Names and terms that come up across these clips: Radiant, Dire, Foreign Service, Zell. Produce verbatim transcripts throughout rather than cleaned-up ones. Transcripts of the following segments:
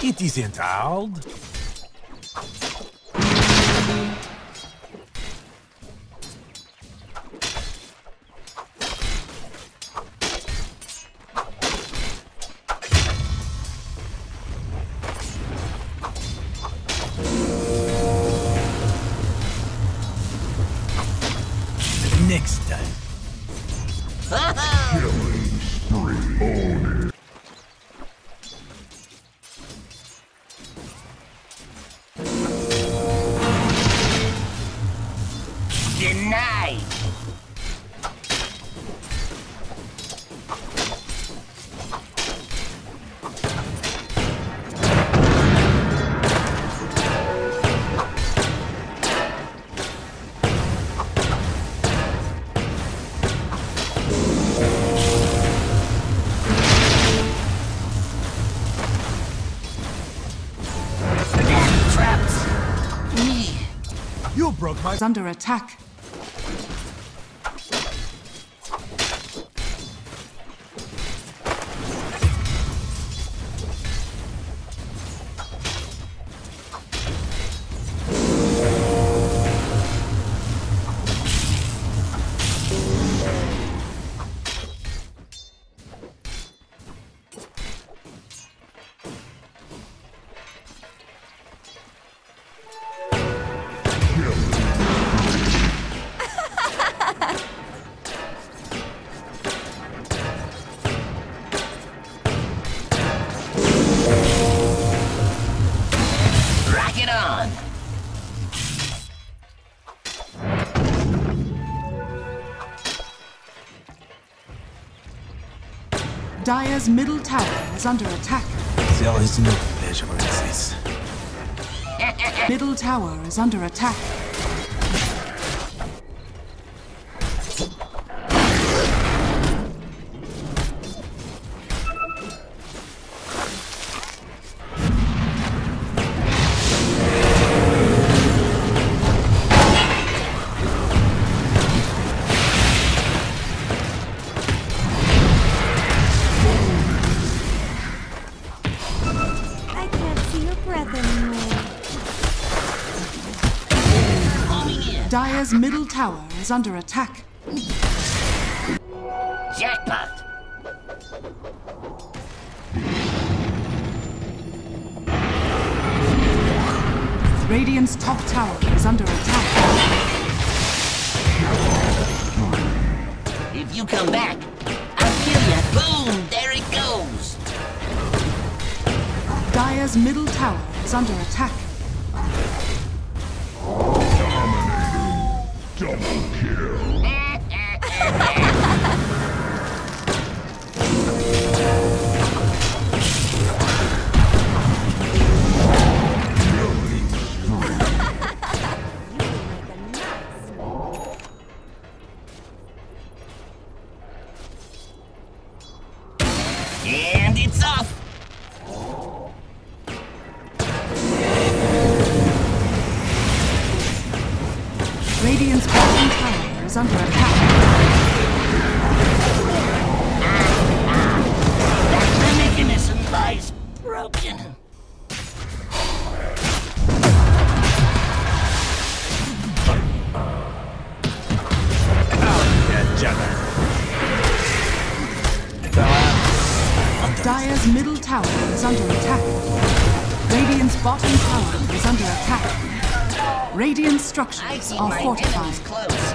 It isn't hard. Next time. Killing spree. It's under attack. Dire's middle tower is under attack. Zell is no pleasure in this. Middle tower is under attack. Dire's middle tower is under attack. Jackpot! Radiant's top tower is under attack. If you come back, I'll kill you. Boom! There it goes! Dire's middle tower is under attack. Double kill. And it's off. Radiant's bottom tower is under attack. Ah, ah. That mechanism lies broken. Dire's middle tower is under attack. Radiant's bottom tower is under attack. Radiant structures are fortified. Close.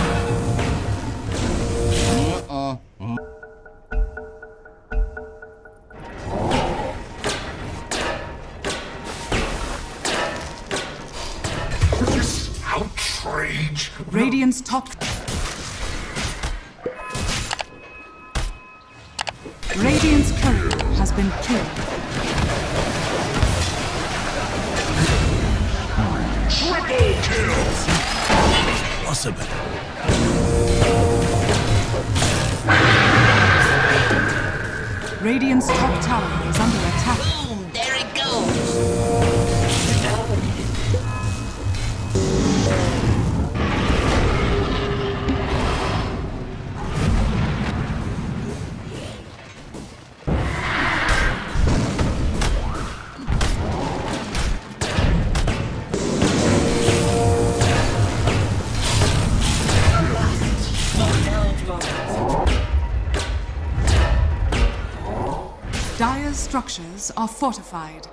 Uh, uh, uh. This outrage. Radiant's top. Radiant's turret has been killed. Triple kills! Possible. Radiant's top tower is under attack. Boom! There it goes! Dire's structures are fortified.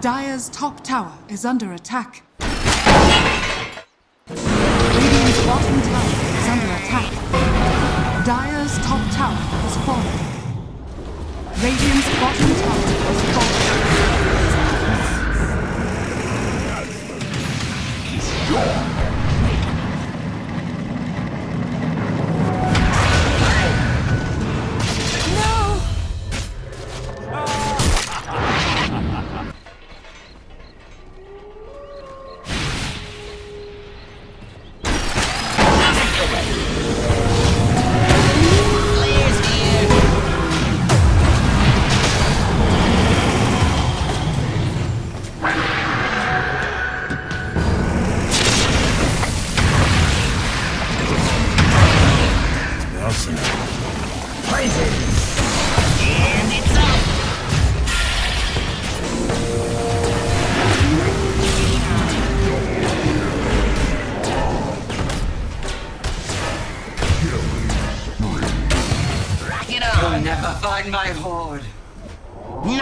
Dire's top tower is under attack. Radiant's bottom tower is under attack. Dire's top tower is falling. Radiant's bottom tower is falling. It's gone. Find my hoard.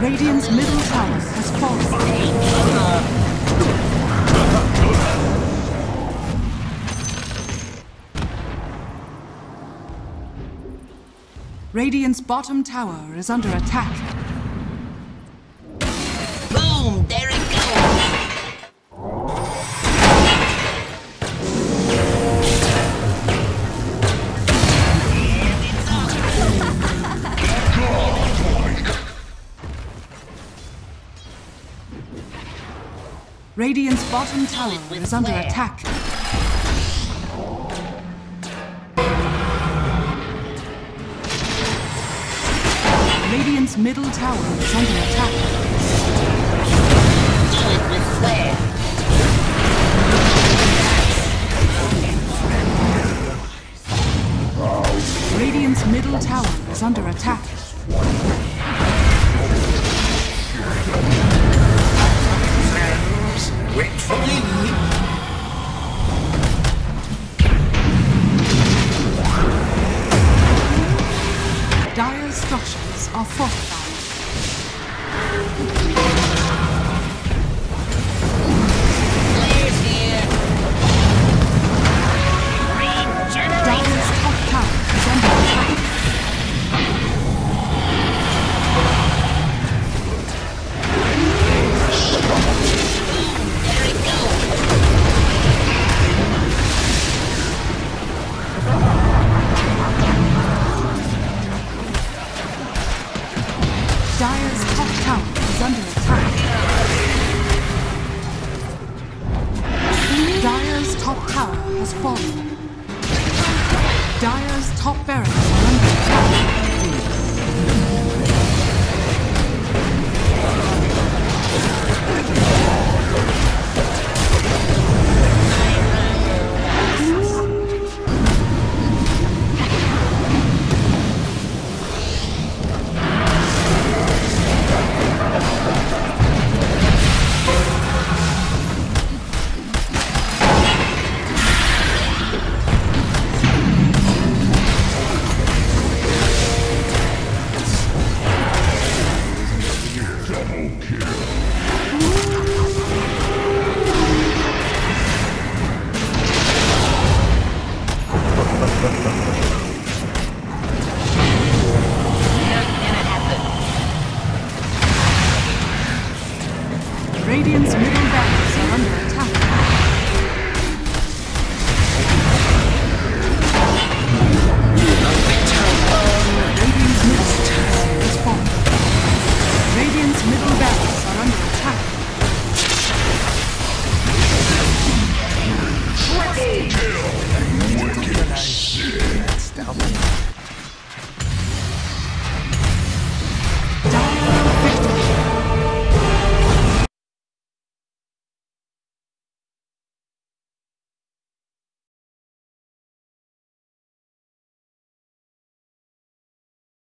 Radiant's middle tower has fallen. Radiant's bottom tower is under attack. Boom! There it goes! Radiant's bottom tower is under attack. Radiant's middle tower is under attack. Do it with flair. Radiant's middle tower is under attack. Wait for me. Dire structures are fortified. Dire's top tower is under Dire's top tower has fallen. Radiant's middle barracks are under attack. Radiant's middle barracks is formed. Radiant's middle barracks are under attack. Triple kill! Wicked sick!